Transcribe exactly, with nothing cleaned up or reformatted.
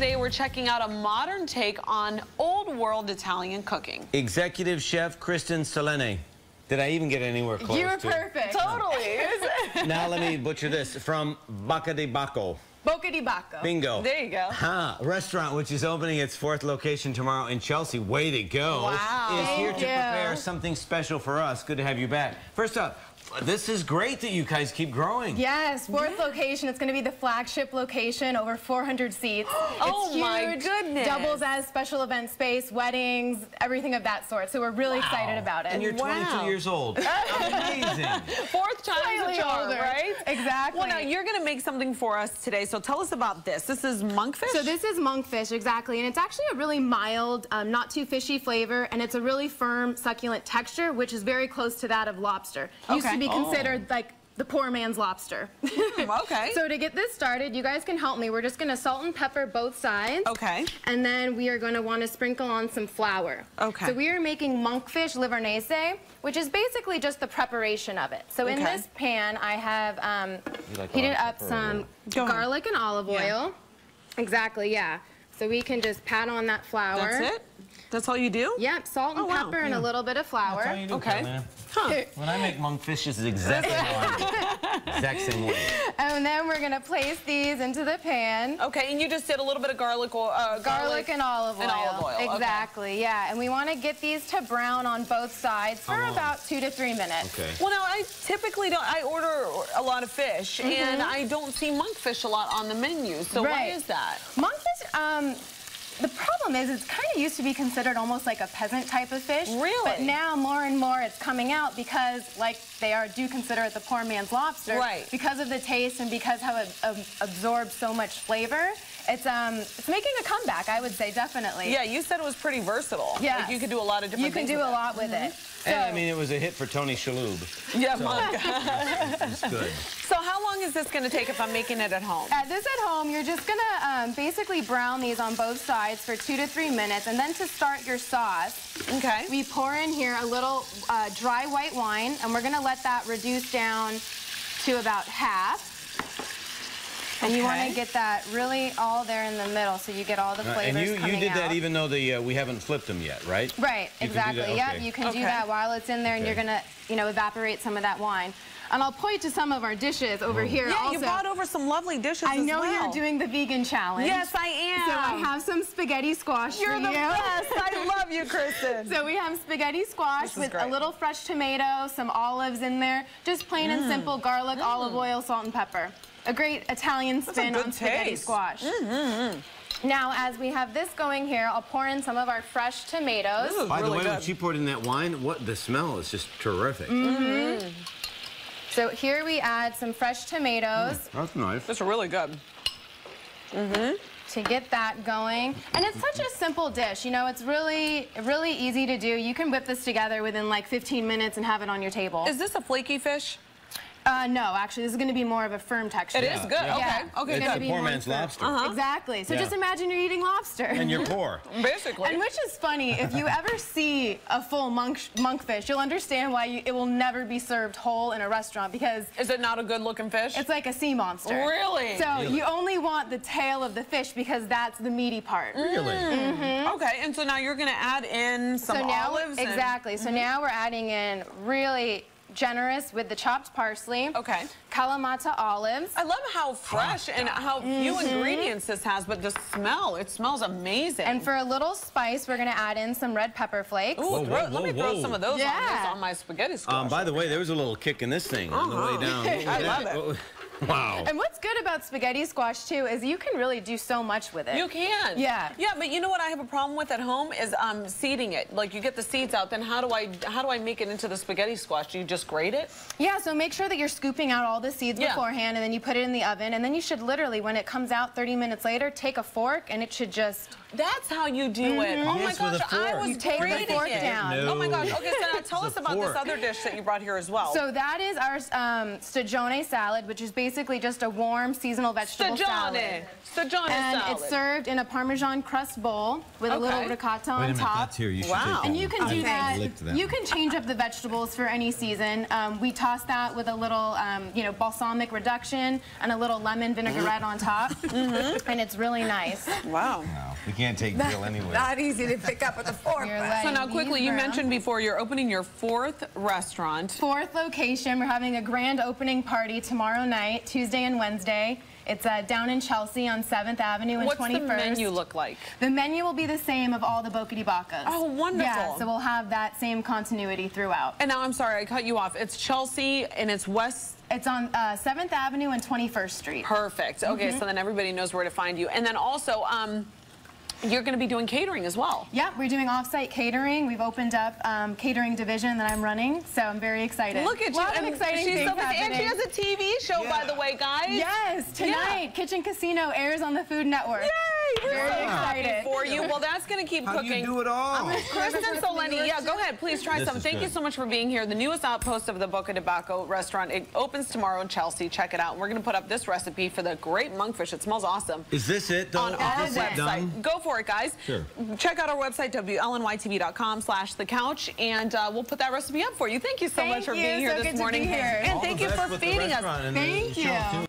Today we're checking out a modern take on old world Italian cooking. Executive chef Kristin Sollenne. Did I even get anywhere close? You were to perfect. It? Totally. Now let me butcher this. From Bocca di Bacco. Bocca di Bacco. Bingo. There you go. Huh. Restaurant, which is opening its fourth location tomorrow in Chelsea. Way to go. Wow. Is here to prepare something special for us. Good to have you back. First up, this is great that you guys keep growing. Yes, fourth yeah. location. It's going to be the flagship location, over four hundred seats. It's oh huge, my goodness! Doubles as special event space, weddings, everything of that sort. So we're really wow. excited about it. And you're wow. twenty-two years old. Amazing. Fourth time's a charm, right? Exactly. Well, now you're going to make something for us today. So tell us about this. This is monkfish. So this is monkfish, exactly, and it's actually a really mild, um, not too fishy flavor, and it's a really firm, succulent texture, which is very close to that of lobster. You okay. be considered oh. like the poor man's lobster. Okay. So to get this started, you guys can help me. We're just going to salt and pepper both sides. Okay. And then we are going to want to sprinkle on some flour. Okay. So we are making monkfish livornese, which is basically just the preparation of it. So okay. in this pan, I have um, like heated up some garlic and olive oil. Yeah. Exactly, yeah. So we can just pat on that flour. That's it? That's all you do? Yep, salt and oh, wow. pepper and yeah. a little bit of flour. That's all you do, okay. Huh. When I make monkfish, it's exactly how exact same way. And then we're gonna place these into the pan. Okay, and you just did a little bit of garlic oil. Uh, garlic, garlic and olive oil. And olive oil. Exactly, okay. yeah. And we want to get these to brown on both sides for oh. about two to three minutes. Okay. Well, now I typically don't. I order a lot of fish, mm-hmm. and I don't see monkfish a lot on the menu. So right. why is that? Monkfish. Um, The problem is it's kind of used to be considered almost like a peasant type of fish. Really? But now more and more it's coming out because like they are do consider it the poor man's lobster. Right. Because of the taste and because how it um, absorbs so much flavor. It's um it's making a comeback, I would say, definitely. Yeah, you said it was pretty versatile. Yeah. Like you could do a lot of different things. You can do a lot with it. So, and I mean it was a hit for Tony Shalhoub. Yeah, so, my God. It's good. So how long is this gonna take if I'm making it at home? At this at home, you're just gonna um, basically brown these on both sides for two to three minutes, and then to start your sauce, okay, we pour in here a little uh, dry white wine, and we're gonna let that reduce down to about half. And okay. you want to get that really all there in the middle, so you get all the flavors. Uh, and you, coming you did out. That even though the uh, we haven't flipped them yet, right? Right, you exactly. Okay. Yep, you can okay. do that while it's in there, okay. and you're gonna, you know, evaporate some of that wine. And I'll point to some of our dishes over here yeah, also. Yeah, you brought over some lovely dishes I as know well. You're doing the vegan challenge. Yes, I am. So I have some spaghetti squash You're for the you. Best. I love you, Kristin. So we have spaghetti squash with great. A little fresh tomato, some olives in there, just plain mm. and simple garlic, mm. olive oil, salt, and pepper. A great Italian spin on spaghetti taste. Squash. Mm-hmm. Now, as we have this going here, I'll pour in some of our fresh tomatoes. By really the way, good. When she poured in that wine, what the smell is just terrific. Mm-hmm. Mm. So here we add some fresh tomatoes. Mm, that's nice. That's really good. Mm-hmm. To get that going. And it's such a simple dish. You know, it's really, really easy to do. You can whip this together within like fifteen minutes and have it on your table. Is this a flaky fish? Uh, no, actually, this is going to be more of a firm texture. It is good. Yeah. Okay. Okay. It's, it's a poor man's lobster. Uh-huh. Exactly. So yeah. just imagine you're eating lobster. And you're poor. Basically. And which is funny, if you ever see a full monk monkfish, you'll understand why you, it will never be served whole in a restaurant because... Is it not a good-looking fish? It's like a sea monster. Really? So really? You only want the tail of the fish because that's the meaty part. Really? Mm-hmm. Okay. And so now you're going to add in some so now, olives. Exactly. And, so mm-hmm. now we're adding in really... generous with the chopped parsley. Okay. Kalamata olives. I love how fresh and how few mm-hmm. ingredients this has, but the smell, it smells amazing. And for a little spice, we're gonna add in some red pepper flakes. Ooh, whoa, throw, whoa, let me whoa. Throw some of those yeah. on, this, on my spaghetti squash. Um, by the way, there was a little kick in this thing uh-huh. on the way down. I that? Love it. Wow. And what's good about spaghetti squash, too, is you can really do so much with it. You can. Yeah. Yeah, but you know what I have a problem with at home is um, seeding it. Like, you get the seeds out, then how do I how do I make it into the spaghetti squash? Do you just grate it? Yeah, so make sure that you're scooping out all the seeds yeah. beforehand, and then you put it in the oven, and then you should literally, when it comes out thirty minutes later, take a fork, and it should just... That's how you do mm-hmm. it. Oh, yes, my gosh, I was grating it. Down. No. Oh, my gosh. Okay, so now tell us about fork. This other dish that you brought here as well. So that is our um, Stagioni salad, which is basically basically just a warm seasonal vegetable Stagioni. salad. Stagioni and salad. It's served in a Parmesan crust bowl with okay. a little ricotta on Wait a minute, top. That's here. You wow. And you can do that. that. You can change up the vegetables for any season. Um, we toss that with a little, um, you know, balsamic reduction and a little lemon vinaigrette on top, mm-hmm. and it's really nice. Wow. No, we can't take dill anyway. Not easy to pick up with a fork. So now, quickly, you mentioned before you're opening your fourth restaurant. Fourth location. We're having a grand opening party tomorrow night, Tuesday and Wednesday. It's uh, down in Chelsea on seventh avenue and What's twenty-first. What's the menu look like? The menu will be the same of all the Bocca di Baccos. Oh, wonderful. Yeah, so we'll have that same continuity throughout. And now, I'm sorry, I cut you off. It's Chelsea, and it's West... It's on uh, seventh avenue and twenty-first street. Perfect. Okay, mm-hmm. so then everybody knows where to find you. And then also... Um, You're going to be doing catering as well. Yeah, we're doing off-site catering. We've opened up um, catering division that I'm running, so I'm very excited. Look at you. I'm excited. She's so and she has a T V show, yeah. by the way, guys. Yes, tonight, yeah. Kitchen Casino airs on the Food Network. Yay! We're very so excited. Happy for you. Well, that's going to keep How cooking. How do you do it all? Kristin Sollenne, yeah, go ahead. Please try this some. Thank good. you so much for being here. The newest outpost of the Bocca di Bacco restaurant. It opens tomorrow in Chelsea. Check it out. And we're going to put up this recipe for the great monkfish. It smells awesome. Is this it, though? On Is our website. Done? Go for it. It, guys. Sure. Check out our website, W L N Y T V dot com slash the couch, and uh, we'll put that recipe up for you. Thank you so thank much for you. being here so this morning. Here. And All thank you for feeding us. Thank you.